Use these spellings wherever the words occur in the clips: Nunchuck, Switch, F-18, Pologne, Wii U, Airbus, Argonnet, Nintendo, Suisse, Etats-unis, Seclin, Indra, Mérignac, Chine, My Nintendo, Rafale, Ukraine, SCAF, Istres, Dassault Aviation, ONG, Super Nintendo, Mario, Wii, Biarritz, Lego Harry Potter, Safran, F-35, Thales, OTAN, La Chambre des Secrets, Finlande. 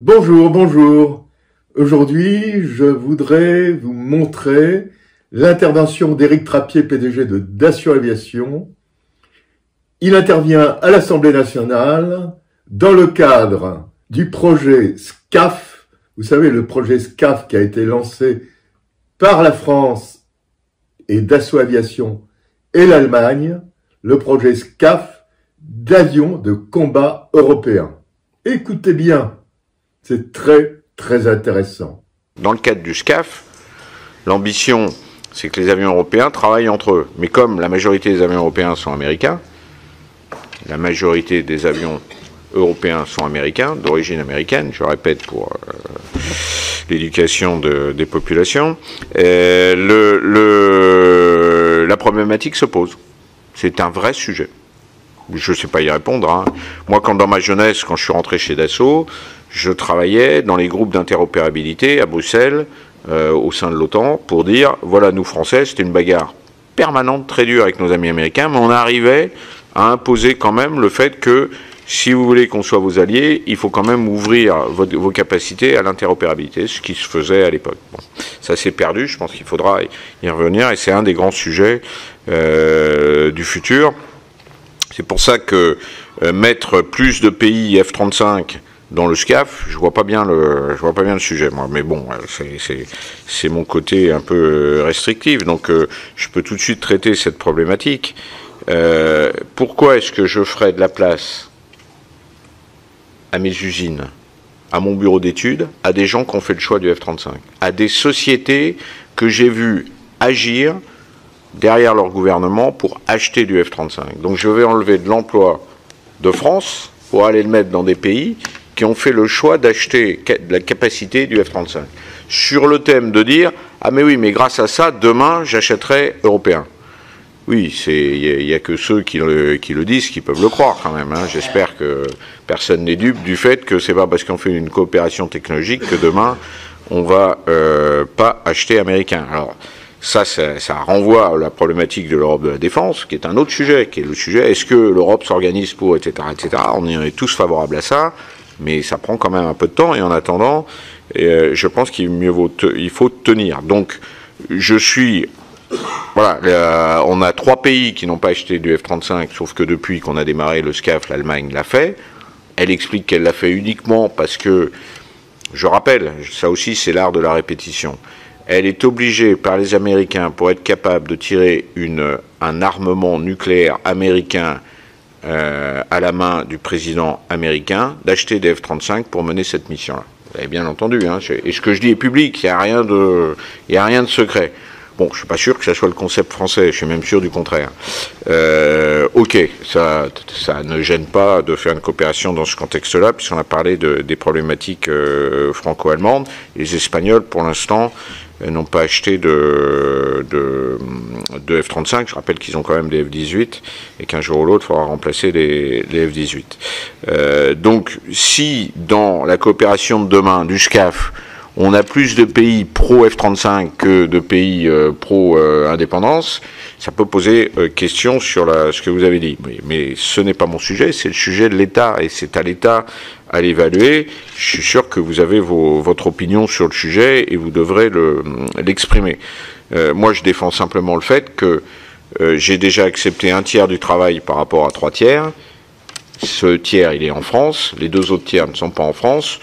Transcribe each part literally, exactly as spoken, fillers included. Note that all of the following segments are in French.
Bonjour, bonjour. Aujourd'hui, je voudrais vous montrer l'intervention d'Éric Trappier, P D G de Dassault Aviation. Il intervient à l'Assemblée nationale dans le cadre du projet S C A F. Vous savez, le projet S C A F qui a été lancé par la France et Dassault Aviation et l'Allemagne, le projet S C A F d'avions de combat européens. Écoutez bien. C'est très, très intéressant. Dans le cadre du S C A F, l'ambition, c'est que les avions européens travaillent entre eux. Mais comme la majorité des avions européens sont américains, la majorité des avions européens sont américains, d'origine américaine, je répète pour euh, l'éducation de, des populations, euh, le, le, la problématique se pose. C'est un vrai sujet. Je ne sais pas y répondre. Hein. Moi, quand dans ma jeunesse, quand je suis rentré chez Dassault, je travaillais dans les groupes d'interopérabilité à Bruxelles, euh, au sein de l'OTAN, pour dire, voilà, nous Français, c'était une bagarre permanente, très dure avec nos amis américains, mais on arrivait à imposer quand même le fait que, si vous voulez qu'on soit vos alliés, il faut quand même ouvrir votre, vos capacités à l'interopérabilité, ce qui se faisait à l'époque. Bon, ça s'est perdu, je pense qu'il faudra y revenir, et c'est un des grands sujets euh, du futur. C'est pour ça que euh, mettre plus de pays F trente-cinq dans le S C A F, je vois pas bien le, je vois pas bien le sujet, moi. Mais bon, c'est mon côté un peu restrictif, donc euh, je peux tout de suite traiter cette problématique. Euh, pourquoi est-ce que je ferais de la place à mes usines, à mon bureau d'études, à des gens qui ont fait le choix du F trente-cinq, à des sociétés que j'ai vues agir derrière leur gouvernement pour acheter du F trente-cinq. Donc je vais enlever de l'emploi de France pour aller le mettre dans des pays qui ont fait le choix d'acheter de la capacité du F trente-cinq. Sur le thème de dire « Ah mais oui, mais grâce à ça, demain, j'achèterai européen ». Oui, il n'y a, a que ceux qui le, qui le disent qui peuvent le croire quand même. Hein. J'espère que personne n'est dupe du fait que c'est pas parce qu'on fait une coopération technologique que demain, on va euh, pas acheter américain. Alors, Ça, ça, ça renvoie à la problématique de l'Europe de la défense, qui est un autre sujet, qui est le sujet, est-ce que l'Europe s'organise pour, et cetera, et cetera. On est tous favorables à ça, mais ça prend quand même un peu de temps, et en attendant, euh, je pense qu'il mieux vaut te, il faut tenir. Donc, je suis... Voilà, euh, on a trois pays qui n'ont pas acheté du F trente-cinq, sauf que depuis qu'on a démarré le S C A F, l'Allemagne l'a fait. Elle explique qu'elle l'a fait uniquement parce que, je rappelle, ça aussi c'est l'art de la répétition, elle est obligée par les Américains, pour être capable de tirer une, un armement nucléaire américain euh, à la main du président américain, d'acheter des F trente-cinq pour mener cette mission-là. Vous avez bien entendu, hein, et ce que je dis est public, il n'y a rien de, il n'y a rien de secret. Bon, je ne suis pas sûr que ça soit le concept français, je suis même sûr du contraire. Euh, ok, ça, ça ne gêne pas de faire une coopération dans ce contexte-là, puisqu'on a parlé de, des problématiques euh, franco-allemandes. Les Espagnols, pour l'instant, n'ont pas acheté de, de, de F trente-cinq. Je rappelle qu'ils ont quand même des F dix-huit et qu'un jour ou l'autre, il faudra remplacer les, les F dix-huit. Euh, donc, si dans la coopération de demain du S C A F, on a plus de pays pro-F trente-cinq que de pays euh, pro-indépendance, euh, ça peut poser euh, question sur la, ce que vous avez dit. Mais, mais ce n'est pas mon sujet, c'est le sujet de l'État, et c'est à l'État à l'évaluer. Je suis sûr que vous avez vos, votre opinion sur le sujet, et vous devrez le, l'exprimer. Euh, moi, je défends simplement le fait que euh, j'ai déjà accepté un tiers du travail par rapport à trois tiers. Ce tiers, il est en France, les deux autres tiers ne sont pas en France.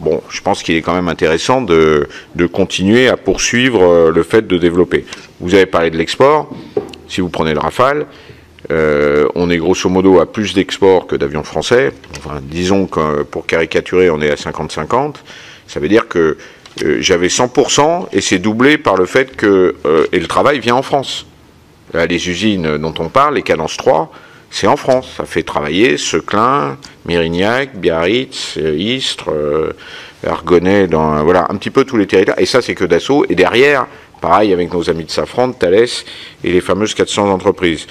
Bon, je pense qu'il est quand même intéressant de, de continuer à poursuivre le fait de développer. Vous avez parlé de l'export. Si vous prenez le Rafale, euh, on est grosso modo à plus d'exports que d'avions français. Enfin, disons que pour caricaturer, on est à cinquante cinquante. Ça veut dire que euh, j'avais cent pour cent et c'est doublé par le fait que euh, et le travail vient en France. Là, les usines dont on parle, les cadences trois, c'est en France, ça fait travailler Seclin, Mérignac, Biarritz, Istres, euh, Argonnet, dans, voilà, un petit peu tous les territoires. Et ça, c'est que Dassault. Et derrière, pareil avec nos amis de Safran, Thales et les fameuses quatre cents entreprises.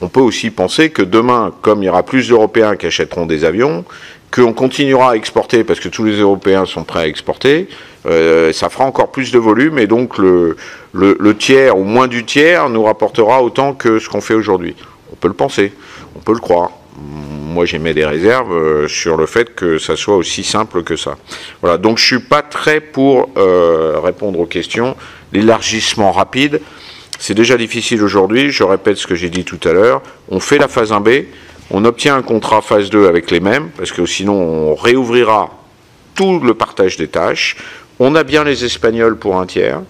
On peut aussi penser que demain, comme il y aura plus d'Européens qui achèteront des avions, qu'on continuera à exporter, parce que tous les Européens sont prêts à exporter, euh, ça fera encore plus de volume, et donc le, le, le tiers, ou moins du tiers, nous rapportera autant que ce qu'on fait aujourd'hui. On peut le penser, on peut le croire. moi j'émets des réserves euh, sur le fait que ça soit aussi simple que ça. Voilà, donc je suis pas très pour euh, répondre aux questions. L'élargissement rapide, c'est déjà difficile aujourd'hui, je répète ce que j'ai dit tout à l'heure, on fait la phase un B, on obtient un contrat phase deux avec les mêmes, parce que sinon on réouvrira tout le partage des tâches. On a bien les Espagnols pour un tiers,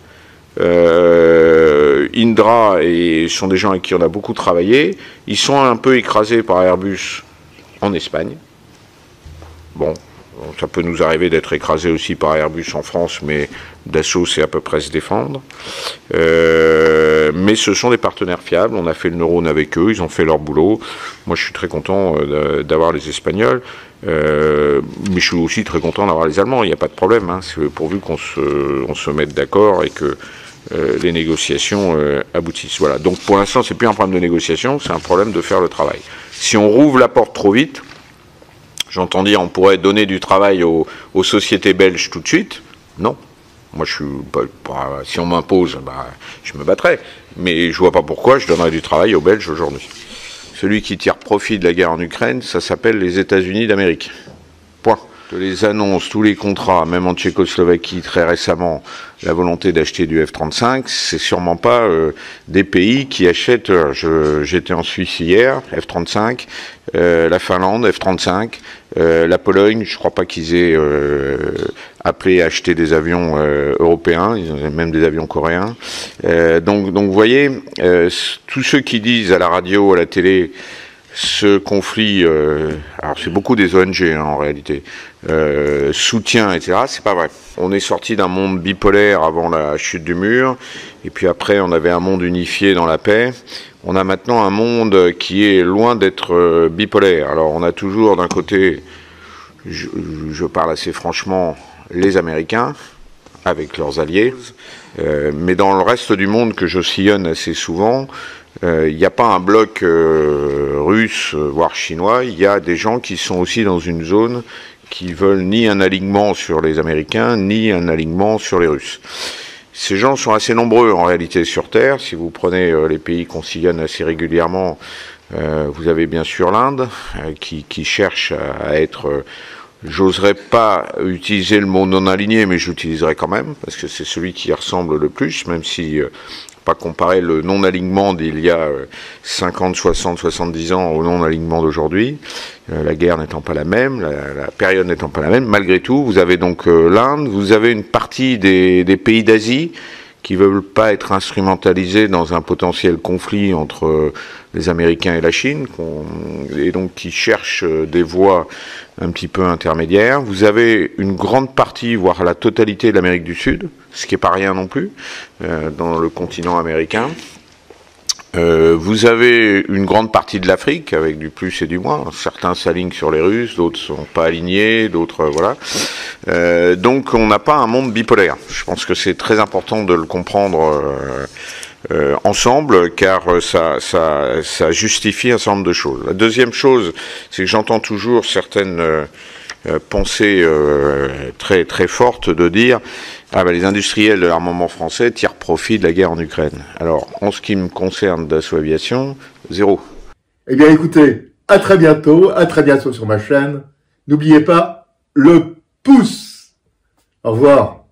euh, Indra et sont des gens avec qui on a beaucoup travaillé, ils sont un peu écrasés par Airbus en Espagne. Bon, ça peut nous arriver d'être écrasés aussi par Airbus en France, mais Dassault c'est à peu près se défendre. Euh, mais ce sont des partenaires fiables, on a fait le neurone avec eux, ils ont fait leur boulot. Moi je suis très content d'avoir les Espagnols, euh, mais je suis aussi très content d'avoir les Allemands, il n'y a pas de problème, hein. C'est pourvu qu'on se, on se mette d'accord et que euh, les négociations euh, aboutissent. Voilà. Donc pour l'instant c'est plus un problème de négociation, c'est un problème de faire le travail. Si on rouvre la porte trop vite, j'entends dire on pourrait donner du travail aux, aux sociétés belges tout de suite. Non. Moi, je suis, bah, bah, si on m'impose, bah, je me battrai. Mais je vois pas pourquoi je donnerais du travail aux Belges aujourd'hui. Celui qui tire profit de la guerre en Ukraine, ça s'appelle les États-Unis d'Amérique. Point. Que les annonces, tous les contrats, même en Tchécoslovaquie très récemment, la volonté d'acheter du F trente-cinq, c'est sûrement pas euh, des pays qui achètent. Euh, j'étais en Suisse hier, F trente-cinq, euh, la Finlande, F trente-cinq, euh, la Pologne, je crois pas qu'ils aient euh, appelé à acheter des avions euh, européens, ils ont même des avions coréens. Euh, donc, donc vous voyez, euh, tous ceux qui disent à la radio, à la télé, ce conflit, euh, alors c'est beaucoup des O N G hein, en réalité, euh, soutien, et cetera, c'est pas vrai. On est sorti d'un monde bipolaire avant la chute du mur, et puis après on avait un monde unifié dans la paix. On a maintenant un monde qui est loin d'être euh, bipolaire. Alors on a toujours d'un côté, je, je parle assez franchement, les Américains, avec leurs alliés, euh, mais dans le reste du monde que je sillonne assez souvent, il euh, n'y a pas un bloc euh, russe, voire chinois, il y a des gens qui sont aussi dans une zone qui veulent ni un alignement sur les Américains, ni un alignement sur les Russes. Ces gens sont assez nombreux en réalité sur Terre. Si vous prenez euh, les pays qu'on sillonne assez régulièrement, euh, vous avez bien sûr l'Inde, euh, qui, qui cherche à, à être... Euh, J'oserais pas utiliser le mot non-aligné, mais j'utiliserai quand même, parce que c'est celui qui y ressemble le plus, même si... Euh, pas comparer le non-alignement d'il y a cinquante, soixante, soixante-dix ans au non-alignement d'aujourd'hui, la guerre n'étant pas la même, la, la période n'étant pas la même. Malgré tout, vous avez donc l'Inde, vous avez une partie des, des pays d'Asie qui ne veulent pas être instrumentalisés dans un potentiel conflit entre les Américains et la Chine, et donc qui cherchent des voies un petit peu intermédiaires. Vous avez une grande partie, voire la totalité de l'Amérique du Sud, ce qui n'est pas rien non plus, euh, dans le continent américain. Euh, vous avez une grande partie de l'Afrique, avec du plus et du moins. Certains s'alignent sur les Russes, d'autres ne sont pas alignés, d'autres... Euh, voilà. Euh, donc on n'a pas un monde bipolaire. Je pense que c'est très important de le comprendre euh, euh, ensemble, car ça, ça, ça justifie un certain nombre de choses. La deuxième chose, c'est que j'entends toujours certaines... Euh, Euh, pensée euh, très très forte de dire ah ben, les industriels de l'armement français tirent profit de la guerre en Ukraine. Alors en ce qui me concerne Dassault Aviation, zéro. Eh bien écoutez, à très bientôt, à très bientôt sur ma chaîne. N'oubliez pas le pouce. Au revoir.